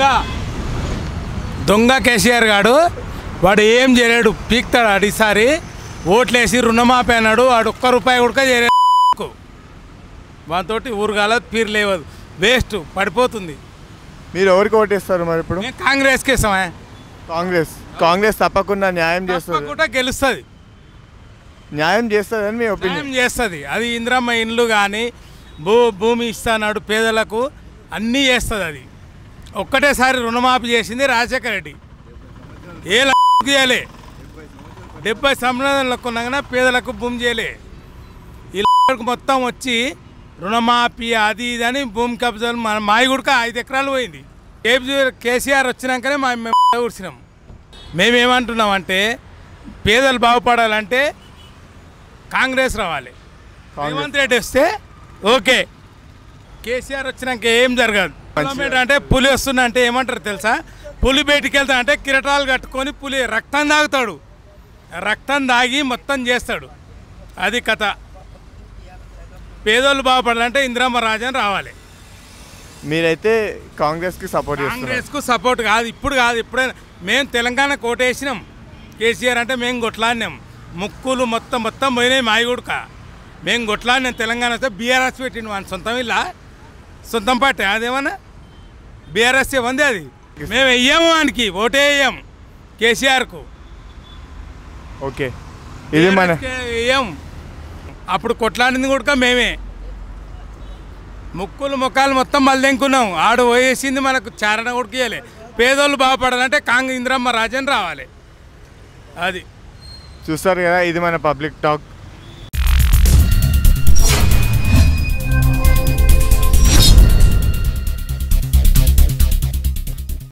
దొంగ దొంగ కేసీఆర్ గాడు వాడు ఏం చేయలేడు పీక్తాడు అడిసారి ఓట్లేసి రుణమాఫీ అన్నాడు వాడు ఒక్క రూపాయి ఉడక చేయలేడు వాతోటి ఊరుగాల పీర్ లేవదు వేస్ట్ పడిపోతుంది మీరు ఎవరికి ఓటేస్తారు మరి ఇప్పుడు నేను కాంగ్రెస్ కేసమే కాంగ్రెస్ కాంగ్రెస్ తప్పకుండా న్యాయం చేస్తుంది తప్పకుండా గెలుస్తుంది న్యాయం చేస్తదని మీ ఒపీనియన్ న్యాయం చేస్తది అది ఇంద్రమ్మ ఇల్లు గాని భూమి ఇస్తానాడు పేదలకు అన్నీ చేస్తది అది ఒక్కటేసారి రుణమాఫీ చేసింది రాజశేఖర రెడ్డి ఏ లే 70 సంవత్సరాలకు ఉండగానే పేదలకు భూమి చేయలే ఈ మొత్తం వచ్చి రుణమాఫీ అది ఇదని భూమి కబ్జాలు మాయగుడక 5 ఎకరాలు పోయింది కేసీఆర్ వచ్చినాకనే మేము ఊడ్చినాం మేమేమంటున్నామంటే పేదలు బాగుపడాలంటే కాంగ్రెస్ రావాలి రేవంత్ రెడ్డి వస్తే ఓకే కేసీఆర్ వచ్చినాక ఏం జరగదు అంటే పులి వస్తున్నా అంటే ఏమంటారు తెలుసా పులి బయటికి వెళ్తా అంటే కిరటాలు కట్టుకొని పులి రక్తం తాగుతాడు రక్తం తాగి మొత్తం చేస్తాడు అది కథ పేదోళ్ళు బాగుపడాలంటే ఇందిరమ్మ రాజన్ రావాలి మీరైతే కాంగ్రెస్కి సపోర్ట్ కాంగ్రెస్కు సపోర్ట్ కాదు ఇప్పుడు కాదు ఇప్పుడైనా మేము తెలంగాణ కోటేసినాం కేసీఆర్ అంటే మేము కొట్లాడినాం ముక్కులు మొత్తం మొత్తం పోయినాయి మాయగుడక మేము కొట్లాడినాం తెలంగాణ వస్తే బీఆర్ఎస్ పెట్టిండు మన సొంతం ఇలా సొంతం పార్టీ అదేమన్నా బీఆర్ఎస్ ఉంది అది మేము వెయ్యాము వానికి ఓటే వేయం కేసీఆర్కు ఓకే ఇది మన వేయం అప్పుడు కొట్లాడింది కూడా మేమే ముక్కులు ముఖాలు మొత్తం మళ్ళెంకున్నాం ఆడు పోయేసింది మనకు చారణ కొడుకేయాలి పేదోళ్ళు బాగుపడాలంటే ఇందిరమ్మ రాజన్ రావాలి అది చూస్తారు కదా ఇది మన పబ్లిక్ టాక్